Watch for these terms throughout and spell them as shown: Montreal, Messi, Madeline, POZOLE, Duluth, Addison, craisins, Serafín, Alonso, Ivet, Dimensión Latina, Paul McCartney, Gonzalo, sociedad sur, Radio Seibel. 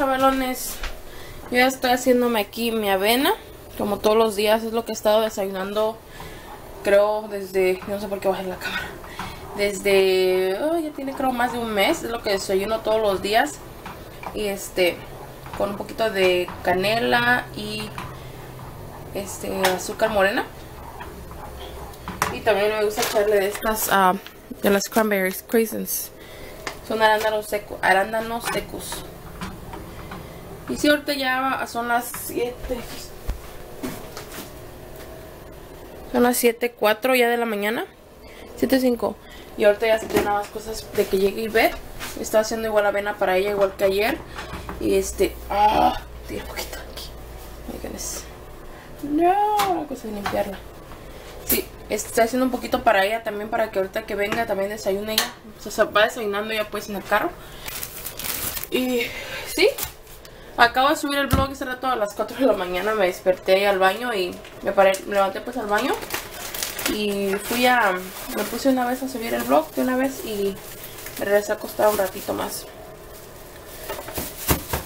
chavalones, yo ya estoy haciéndome aquí mi avena, como todos los días, es lo que he estado desayunando, creo, desde, no sé por qué bajé la cámara, desde, ya tiene creo más de un mes, es lo que desayuno todos los días, y con un poquito de canela y azúcar morena, y también me gusta echarle de estas, de las cranberries, craisins. Son arándanos secos. Y si ahorita ya son las 7. Son las 7:04 ya de la mañana. 7:05. Y ahorita ya se tienen nada más cosas de que llegue Ivet. Está haciendo igual avena para ella, igual que ayer. Y tira un poquito aquí. No, la cosa de limpiarla. Sí, está haciendo un poquito para ella también, para que ahorita que venga también desayune ella. O sea, va desayunando ya pues en el carro. Y sí, acabo de subir el vlog ese rato a las 4 de la mañana. Me desperté ahí al baño y me levanté pues al baño. Y me puse una vez a subir el vlog de una vez y me regresé a acostar un ratito más.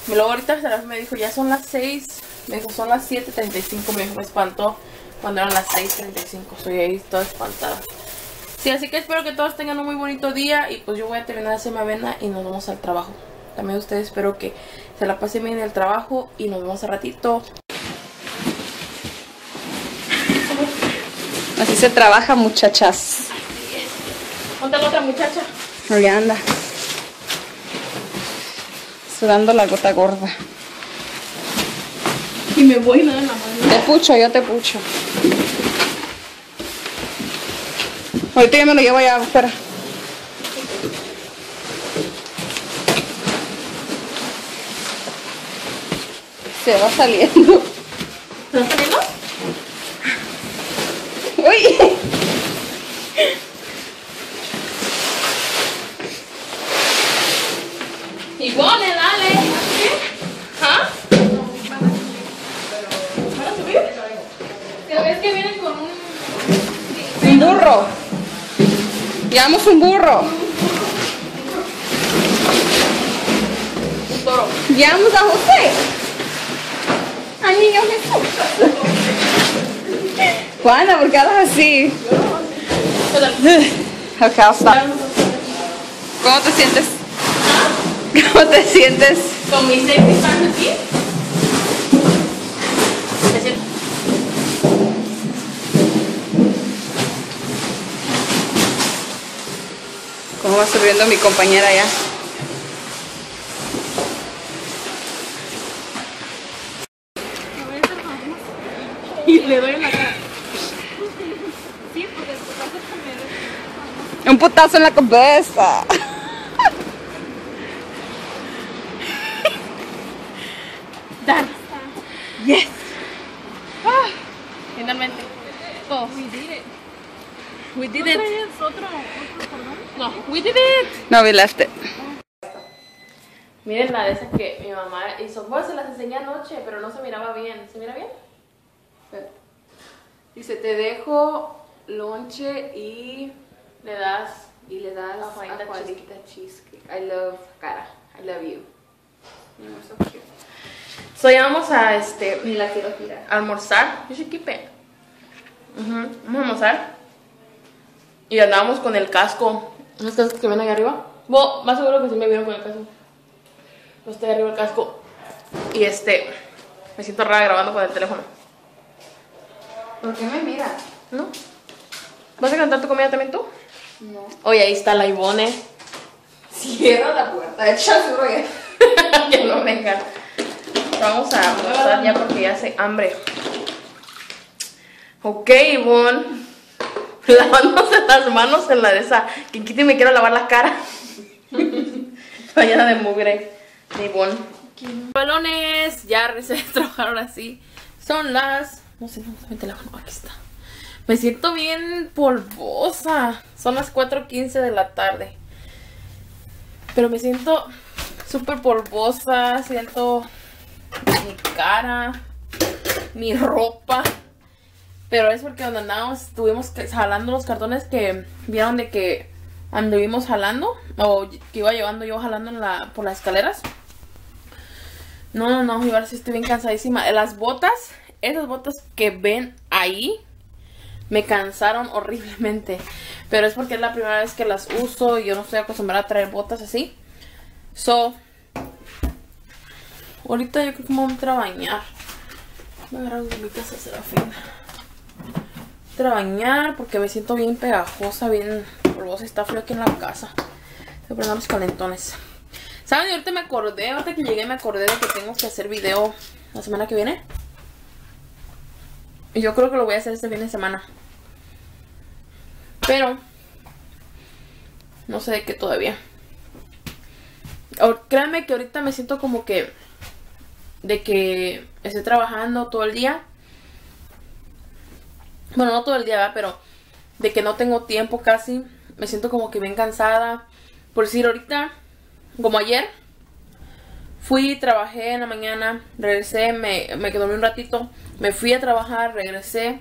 Y luego ahorita Serafín me dijo, ya son las 6. Me dijo, son las 7:35. Me dijo, me espantó cuando eran las 6:35, estoy ahí toda espantada. Sí, así que espero que todos tengan un muy bonito día. Y pues yo voy a terminar de hacer mi avena y nos vamos al trabajo. También ustedes espero que se la pasen bien en el trabajo. Y nos vemos al ratito. Así se trabaja, muchachas. Así es. ¿Dónde está la otra muchacha? Ahí anda. Sudando la gota gorda. Y me voy nada en la mano. Te pucho, yo te pucho. Ahorita yo me lo llevo allá, espera. Se va saliendo. ¿Se va saliendo? ¡Uy! Y pone, dale. ¿Ah? ¿Para subir? ¿Te ves que vienen con un burro? Llevamos un burro. Un toro. Llevamos a José. Al niño Jesús. Juana, ¿por qué hablas así? Ok, hasta. ¿Cómo te sientes? ¿Cómo te sientes? Con mis seis están aquí. ¿Cómo va subiendo mi compañera ya? Y le doy en la cara. Sí, porque el putazo también. Un putazo en la cabeza. Dance. Yes. Ah, finalmente. Todos. We did it. No, we did it. No, we left it. Miren la de esas que mi mamá hizo. Bueno, se las enseñé anoche, pero no se miraba bien. ¿Se mira bien? Pero. Dice, te dejo lonche y le das a Juanita cheesecake. I love cara. I love you. You're so cute. So ya vamos a ni la quiero tirar. Almorzar. You should keep it. Vamos a almorzar. Y andábamos con el casco. ¿Los cascos que ven allá arriba? Bueno, más seguro que sí me vieron con el casco. No está arriba el casco. Y me siento rara grabando con el teléfono. ¿Por qué me miras? ¿No? ¿Vas a cantar tu comida también tú? No. Oye, ahí está la Ivone. Cierra la puerta. Echa seguro ya. Ya no venga. Vamos a almorzar ya porque ya hace hambre. Ok, Ivone. Lavándose las manos en la de esa. Que quite y me quiero lavar la cara. Mañana de mugre. De Ivonne. Balones. Ya regresé a trabajar ahora sí. Son las. No sé dónde está mi teléfono. Aquí está. Me siento bien polvosa. Son las 4:15 de la tarde. Pero me siento súper polvosa. Siento mi cara. Mi ropa. Pero es porque donde andábamos estuvimos jalando los cartones que vieron de que anduvimos jalando. O que iba llevando yo jalando por las escaleras. No, ahora sí estoy bien cansadísima. Las botas, esas botas que ven ahí, me cansaron horriblemente. Pero es porque es la primera vez que las uso y yo no estoy acostumbrada a traer botas así. So, ahorita yo creo que me voy a entrar a bañar. Voy a agarrar unas gomitas a Serafín. Voy a bañar porque me siento bien pegajosa, bien polvosa. Está frío aquí en la casa. Voy a poner los calentones. ¿Saben? Ahorita me acordé, ahorita que llegué me acordé de que tengo que hacer video la semana que viene. Y yo creo que lo voy a hacer este fin de semana. Pero no sé de qué todavía. Créanme que ahorita me siento como que de que estoy trabajando todo el día. Bueno, no todo el día, ¿verdad? Pero de que no tengo tiempo casi. Me siento como que bien cansada. Por decir ahorita, como ayer, fui, trabajé en la mañana, regresé, me dormí un ratito, me fui a trabajar, regresé.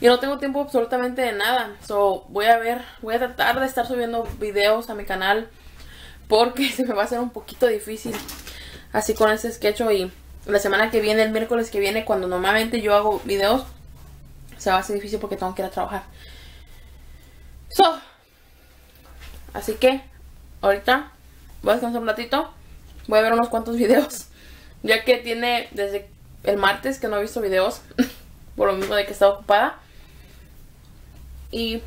Y no tengo tiempo absolutamente de nada. So, voy a tratar de estar subiendo videos a mi canal porque se me va a hacer un poquito difícil así con este sketch. Y la semana que viene, el miércoles que viene, cuando normalmente yo hago videos, se va a hacer difícil porque tengo que ir a trabajar. So, así que ahorita voy a descansar un ratito. Voy a ver unos cuantos videos, ya que tiene desde el martes que no he visto videos por lo mismo de que estaba ocupada. Y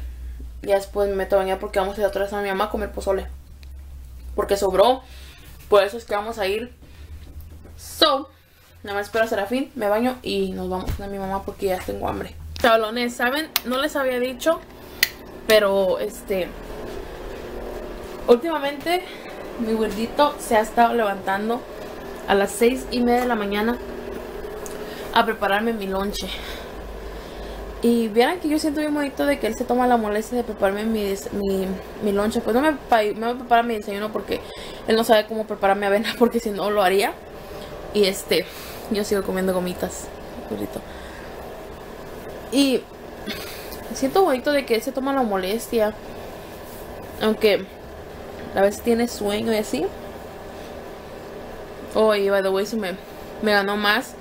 ya después me meto a bañar porque vamos a ir atrás a mi mamá a comer pozole porque sobró. Por eso es que vamos a ir. So, nada más espero a Serafín, me baño y nos vamos a mi mamá porque ya tengo hambre. Chablones, ¿saben? No les había dicho, pero últimamente mi gordito se ha estado levantando a las 6:30 de la mañana a prepararme mi lonche. Y vieran que yo siento bien bonito de que él se toma la molestia de prepararme mi lonche. Pues no me prepara mi desayuno porque él no sabe cómo prepararme avena, porque si no lo haría. Y yo sigo comiendo gomitas, gordito. Y siento bonito de que él se toma la molestia, aunque a veces tiene sueño y así. Oye, by the way, se me ganó más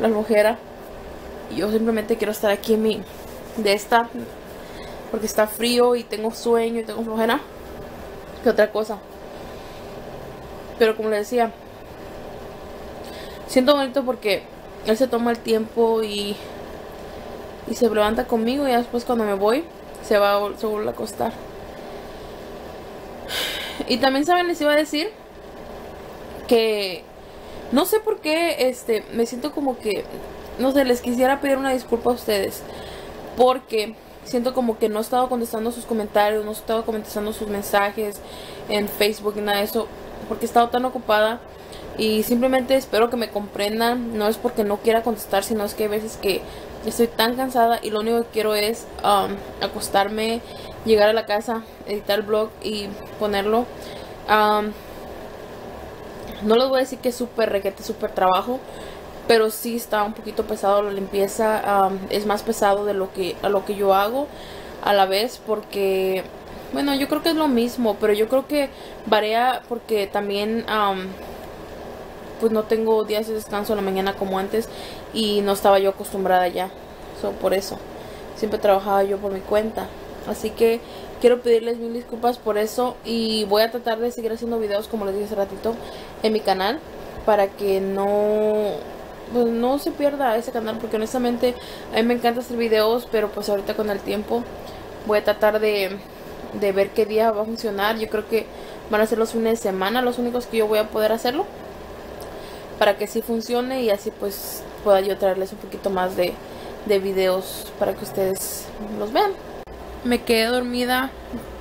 la flojera. Yo simplemente quiero estar aquí en mi de esta, porque está frío y tengo sueño y tengo flojera, que otra cosa. Pero como les decía, siento bonito porque él se toma el tiempo y se levanta conmigo. Y después cuando me voy, se vuelve a acostar. Y también, ¿saben? Les iba a decir que no sé por qué me siento como que, no sé, les quisiera pedir una disculpa a ustedes porque siento como que no he estado contestando sus comentarios, no he estado contestando sus mensajes en Facebook y nada de eso, porque he estado tan ocupada. Y simplemente espero que me comprendan. No es porque no quiera contestar, sino es que hay veces que estoy tan cansada y lo único que quiero es acostarme, llegar a la casa, editar el vlog y ponerlo. No les voy a decir que es súper reguete, súper trabajo, pero sí está un poquito pesado la limpieza. Es más pesado de lo que yo hago a la vez, porque bueno, yo creo que es lo mismo, pero yo creo que varía porque también pues no tengo días de descanso en la mañana como antes y no estaba yo acostumbrada ya. Por eso siempre trabajaba yo por mi cuenta. Así que quiero pedirles mil disculpas por eso. Y voy a tratar de seguir haciendo videos, como les dije hace ratito, en mi canal, para que no se pierda ese canal, porque honestamente a mí me encanta hacer videos, pero pues ahorita con el tiempo voy a tratar de ver qué día va a funcionar. Yo creo que van a ser los fines de semana los únicos que yo voy a poder hacerlo, para que sí funcione y así pues pueda yo traerles un poquito más de videos para que ustedes los vean. Me quedé dormida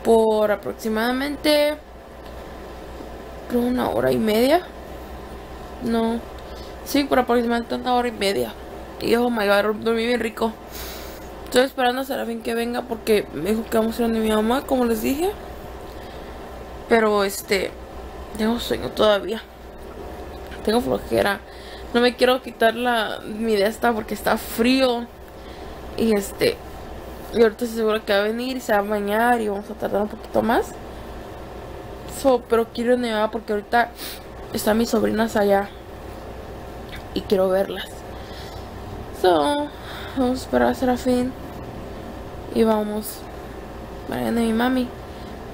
por aproximadamente, creo, 1 hora y media. No, sí, por aproximadamente 1 hora y media. Y oh my god, dormí bien rico. Estoy esperando a Serafín que venga porque me dijo que vamos a ir a mi mamá, como les dije. Pero tengo sueño todavía, tengo flojera. No me quiero quitar mi de esta porque está frío. Y y ahorita estoy segura que va a venir y se va a bañar y vamos a tardar un poquito más. Pero quiero nevar porque ahorita están mis sobrinas allá y quiero verlas. So, vamos a esperar a Serafín y vamos para mi mami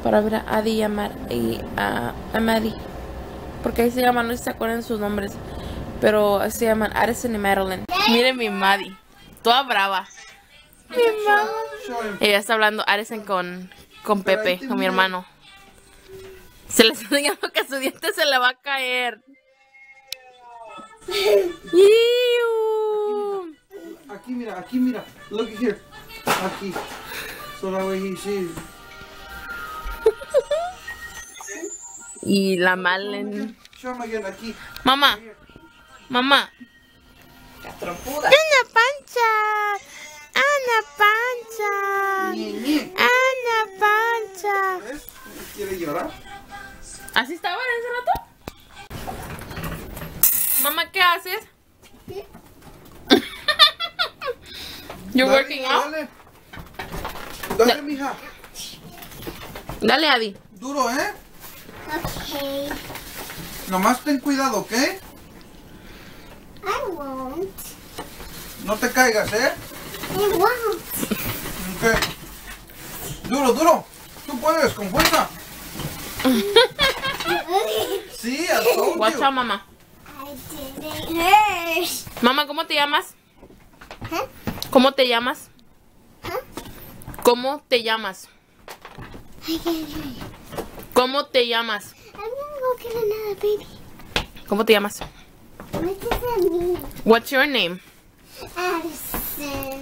para ver a Adi y a Maddie, porque ahí se llaman, no se acuerdan sus nombres, pero se llaman Addison y Madeline. Miren mi Maddie, toda brava. Mi mamá. Ella está hablando Addison con Pepe, con mi hermano. Se le está enseñando que su diente se le va a caer. Aquí mira, aquí mira. Look at here. Aquí. So that way he sees. Y la Malen. Mamá. Mamá. Trompuda. Ana Pancha. Ana Pancha. Ana Pancha. ¿Ves? ¿Quiere llorar? ¿Así estaba en ese rato? Mamá, ¿qué haces? ¿Qué? You're dale, working out. Dale, dale, dale, mija. Dale, Abby. Duro, ¿eh? Ok. Nomás ten cuidado, ¿ok? I won't. No te caigas, ¿eh? I won't. Ok. Duro, duro. Tú puedes, con fuerza. Sí, I told you. Watch out, mamá. Mamá, ¿cómo te llamas? ¿Cómo te llamas? ¿Cómo te llamas? ¿Cómo te llamas? ¿Cómo te llamas? What's your name? Addison.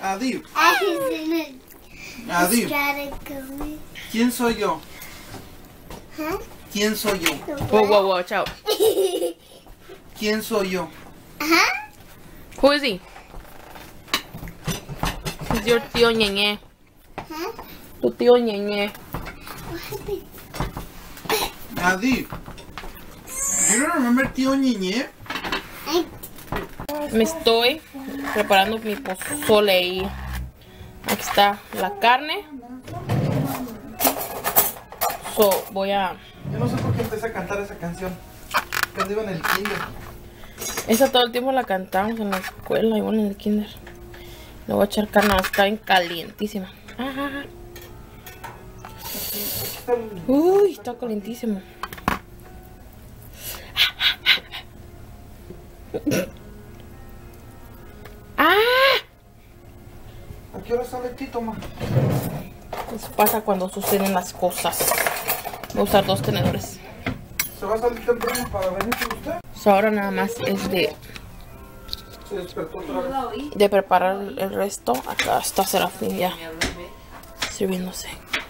Adib. Adib. ¿Quién soy yo? ¿Quién soy yo? Wow, wow, wow, chao. ¿Quién soy yo? Ajá. Who is he? He's your tío Ñeñe. Huh? Tu tío Ñeñe. What happened? Adi, you don't remember tío Ñeñe? Me estoy preparando mi pozole y aquí está la carne. So, voy a... Yo no sé por qué empecé a cantar esa canción. Cuando iba en el kinder. Esa todo el tiempo la cantamos en la escuela, igual en el kinder. Le voy a echar carne, está bien calientísima. Ajá. Uy, está calientísimo. ¡Ah! ¿A qué hora sale Tito, ma? Eso pasa cuando suceden las cosas. Voy a usar dos tenedores. ¿Se va a salir temprano para venir con usted? So ahora nada más es de... ¿Se despertó otra vez? De preparar el resto. Acá está Serafín ya sirviéndose.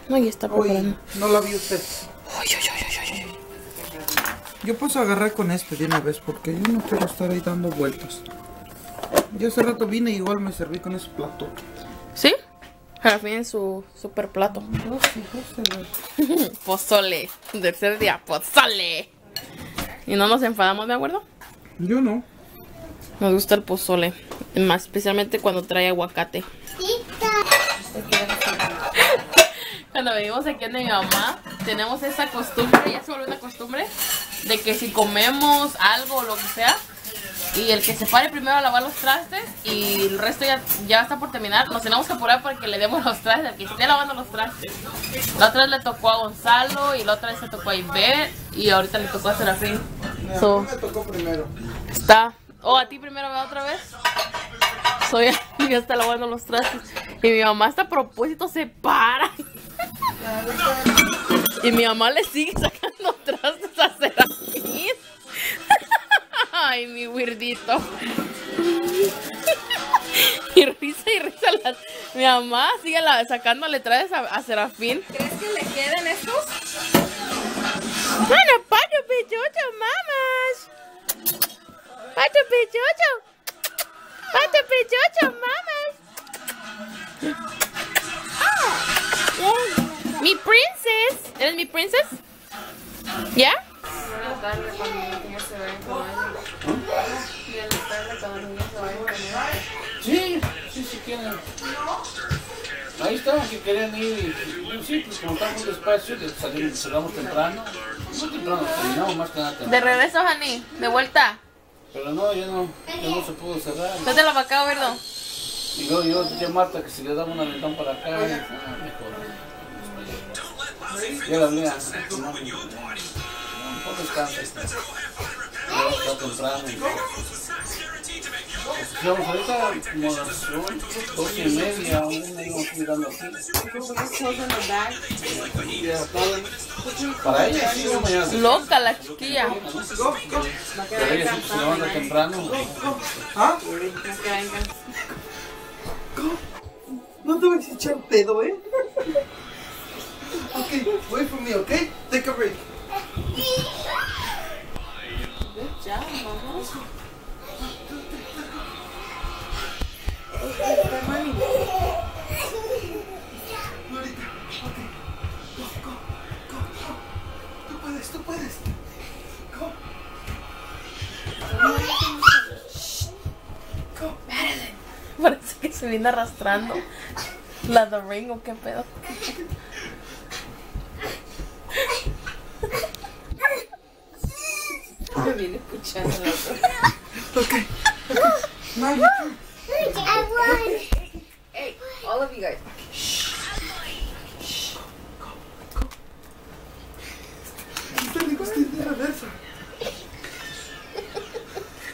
No, ya está preparando. Uy, no la vi usted. Uy, uy, uy, uy, uy. Yo puedo agarrar con este de una vez porque yo no quiero estar ahí dando vueltas. Yo hace rato vine y igual me serví con ese plato. ¿Sí? Serafín en su super plato. Pozole. Tercer día, pozole. ¿Y no nos enfadamos, de acuerdo? Yo no. Nos gusta el pozole. Más especialmente cuando trae aguacate. Cuando vivimos aquí en mi mamá, tenemos esa costumbre, ya se volvió una costumbre, de que si comemos algo o lo que sea, y el que se pare primero a lavar los trastes y el resto ya está por terminar, nos tenemos que apurar para que le demos los trastes al que esté lavando los trastes. La otra vez le tocó a Gonzalo y la otra vez le tocó a Ivet y ahorita le tocó a Serafín. So, a mí me tocó primero. Está. Oh, a ti primero, ¿verdad? Otra vez. Soy ya está lavando los trastes y mi mamá hasta a propósito se para. Y mi mamá le sigue sacando trastes a Serafín. Ay, mi weirdito. Y risa mi mamá sigue sacándole trajes a Serafín. ¿Crees que le queden estos? Bueno, pato pechocho, mamas. Pato pechocho. Pato pechocho, mamas. Ah, mi princess. ¿Eres mi princess? ¿Ya? Yeah? Sí, sí, sí quieren. Ahí estamos, que querían ir. Sí, pues como estamos despacio, salimos temprano. De regreso, Jani, de vuelta. Pero no, ya no se pudo cerrar. No te lo acabo, ¿verdad? Y luego yo dije a Marta que si le daba una ventana para acá, mejor. Ya la mía, un poco descansa. Está temprano. Vamos ahorita como a las 12:30, aún no íbamos mirando así. Para ella sí, mañana. Loca la chiquilla. Pero ella se levanta temprano. ¿Ah? No te vas a echar pedo, ¿eh? Ok, wait for me, ok? Take a break. Good job, mamá. Tú puedes. Go. Go. Madeline. Parece que se viene arrastrando la The Ring o qué pedo. Me viene escuchando. Ok. Madeline. Hey, all of you guys. Shh. Shh. Go.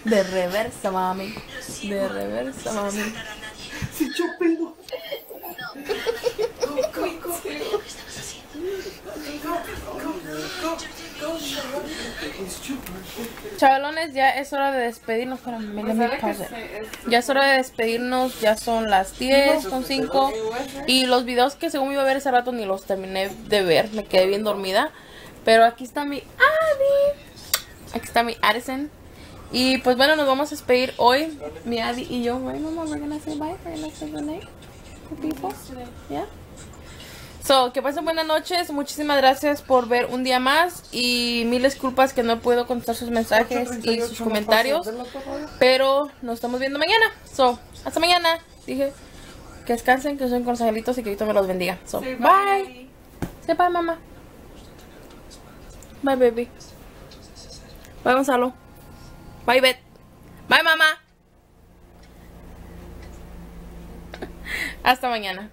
De reversa, mami. Se echó pedo. Go. Chavalones, ya es hora de despedirnos. Ya es hora de despedirnos. Ya son las 10:05. Y los videos que según iba a ver ese rato ni los terminé de ver. Me quedé bien dormida. Pero aquí está mi Adi. Aquí está mi Addison. Y pues bueno, nos vamos a despedir hoy. Mi Adi y yo. Right, Mama, we're gonna say bye. We're gonna say good night to people. Yeah. So, que pasen buenas noches, muchísimas gracias por ver un día más y mil disculpas que no puedo contestar sus mensajes y sus comentarios, pero nos estamos viendo mañana. So, hasta mañana. Dije que descansen, que son consejeritos y que ahorita me los bendiga. So, say bye. Bye. Say bye, mamá. Bye, baby. Bye, Gonzalo. Bye, Ivet. Bye, mamá. Hasta mañana.